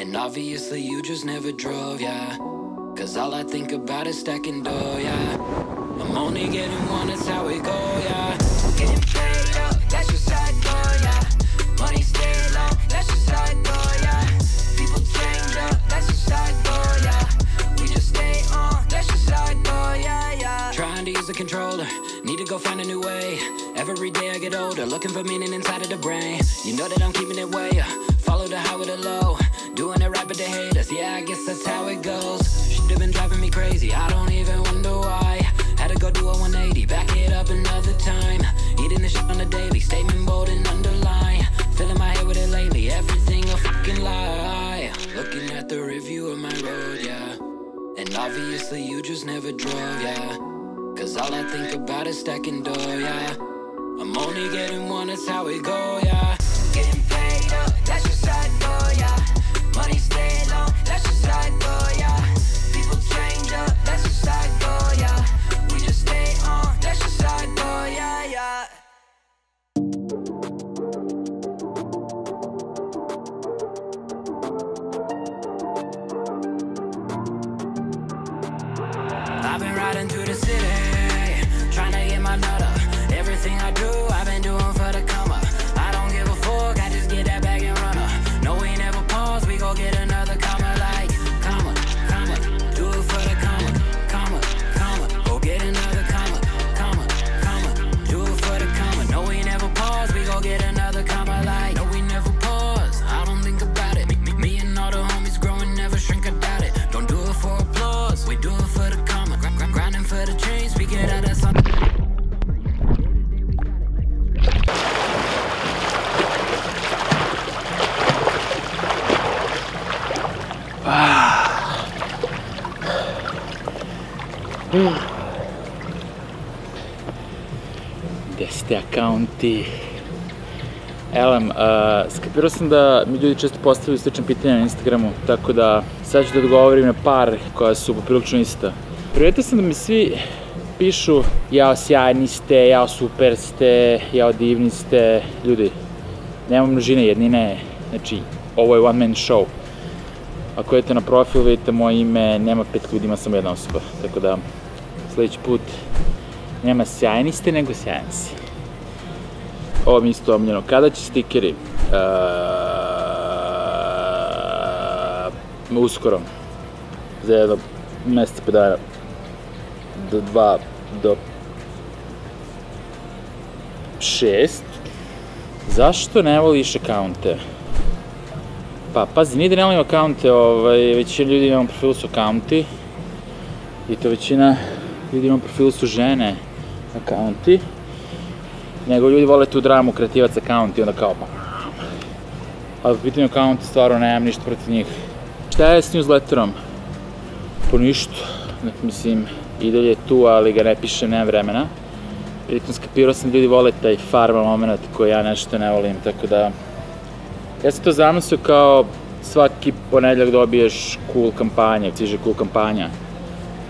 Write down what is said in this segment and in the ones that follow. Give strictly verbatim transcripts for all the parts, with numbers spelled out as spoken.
And obviously you just never drove, yeah. Cause all I think about is stacking dough, yeah. I'm only getting one, that's how it go, yeah. Getting paid up, that's your side door, yeah. Money stay low, that's your side door, yeah. People change up, that's your side door, yeah. We just stay on, that's your side door, yeah, yeah. Trying to use the controller, need to go find a new way. Every day I get older, looking for meaning inside of the brain. You know that I'm keeping it way up. Follow the high with the low, doing it right but they hate us. Yeah, I guess that's how it goes. Should've been driving me crazy, I don't even wonder why. Had to go do a one eighty, back it up another time. Eating this shit on the daily, statement bold and underline. Filling my head with it lately, everything a fucking lie. Looking at the rearview of my road, yeah. And obviously you just never drove, yeah. Cause all I think about is stacking dough, yeah. I'm only getting one, that's how it go, yeah. Getting paid up, that's your side door, yeah. Money stay low, that's your side door, yeah. People change up, that's your side door, yeah. We just stay on, that's your side door, yeah, yeah. I've been riding through the city, trying to get my nut up. Everything I do, I've been doing for the come up. I don't give a fuck, I just get that bag and run up. No, we never pause, we gon' get another comma like comma, comma, do it for the comma, comma, comma, go get another comma, comma, comma, do it for the comma. No, we never pause, we gon' get another comma like. No, we never pause, I don't think about it. Me, me, me and all the homies growing, never shrink, I doubt it. Don't do it for applause, we do it for the comma. Gr gr grinding for the dreams, we get out of something. Gdje ste accounti? Elem, skapirao sam da mi ljudi često postavljaju slične pitanja na Instagramu, tako da sad ću da odgovorim na par koja su poprilično ista. Primetio sam da mi svi pišu jao sjajni ste, jao super ste, jao divni ste. Ljudi, nema množine, jednine je, znači ovo je one man show. Ako idete na profil, vidite moje ime, nema pet ljudi, ima samo jedna osoba, tako da sljedeći put nema sjajni ste, nego sjajan si. Ovo mi je isto omljeno. Kada će stikeri? Uskoro. Za jedno mjeseca pet dana. Do dva, do šest. Zašto ne voliš akaunte? Pa, pazi, nije da ne volim akaunte, većina ljudi imamo profilu su akaunti i to većina ljudi imamo profilu su žene akaunti, nego ljudi vole tu dramu kreativac akaunti, onda kao pa... Ali po pitanju akaunta stvarno nemam ništa protiv njih. Šta je s newsletterom? Po ništa, mislim, i dalje je tu, ali ga ne pišem, nemam vremena. Pritom skapirao sam da ljudi vole taj farma moment koji ja nešto ne volim, tako da... Ja sam to zamislio kao svaki ponedjeljak dobiješ cool kampanje, stiže cool kampanja,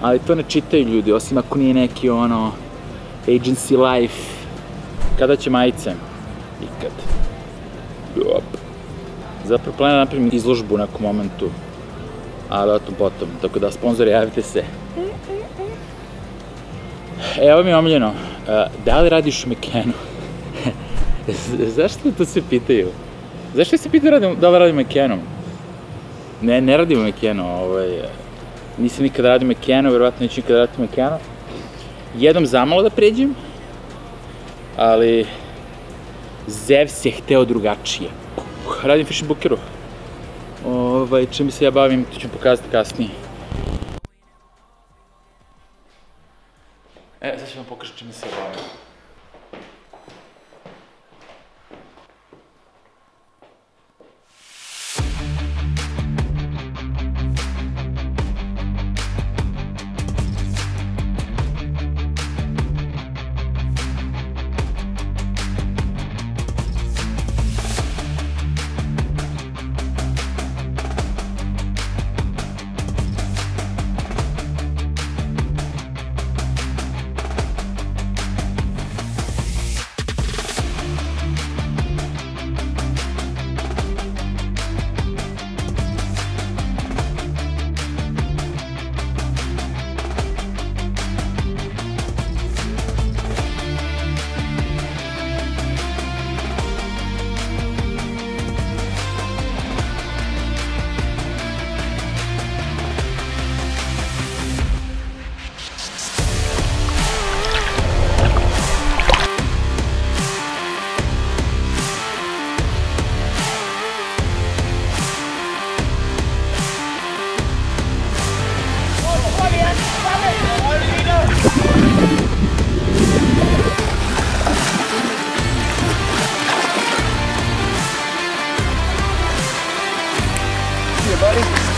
ali to ne čitaju ljudi, osim ako nije neki ono agency life. Kada će majice? Ikad. Zapravo planiram da napravim izložbu u nekom momentu, ali otom potom, tako da sponzori javite se. Evo mi je omiljeno, da li radiš u Mekenu? Zašto to se pitaju? Zašto se pitao da li radim Mekenu? Ne, ne radim Mekenu, nisam nikada radio Mekenu, vjerovatno neću nikada raditi Mekenu. Jednom zamalo da pređem, ali Zevs je hteo drugačije. Radim FishingBookeru, čim se ja bavim, to ću vam pokazati kasnije. E, sad ću vam pokazati čim se ja bavim. buddy.